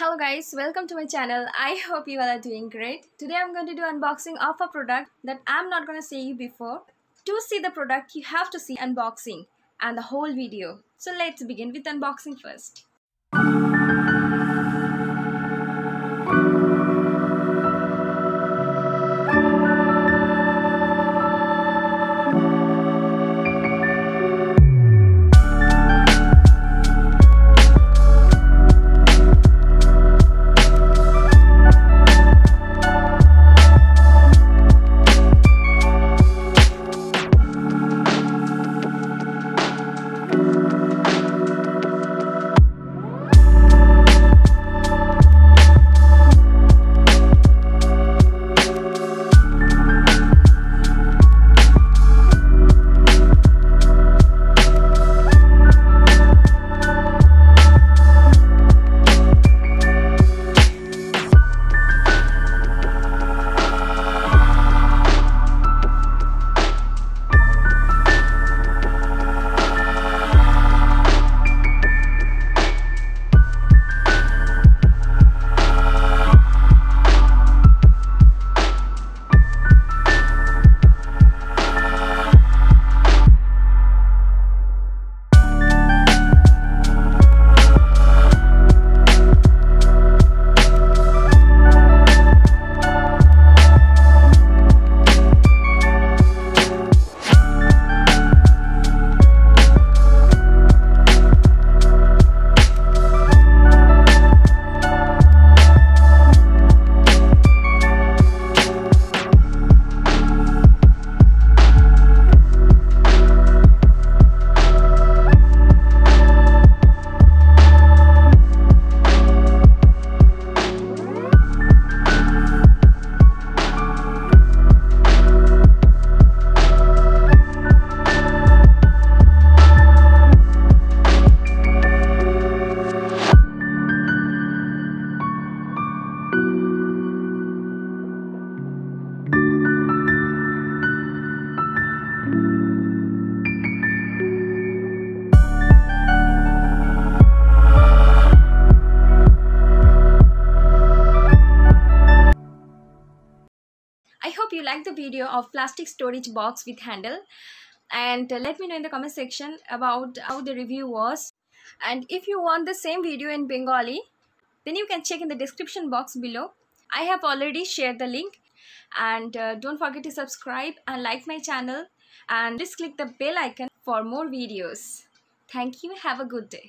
Hello guys, welcome to my channel. I hope you all are doing great. Today I'm going to do unboxing of a product that I'm not going to say you before. To see the product, you have to see unboxing and the whole video. So let's begin with unboxing first. I hope you liked the video of plastic storage box with handle, and let me know in the comment section about how the review was. And if you want the same video in Bengali, then you can check in the description box below. I have already shared the link, and don't forget to subscribe and like my channel, and just click the bell icon for more videos. Thank you. Have a good day.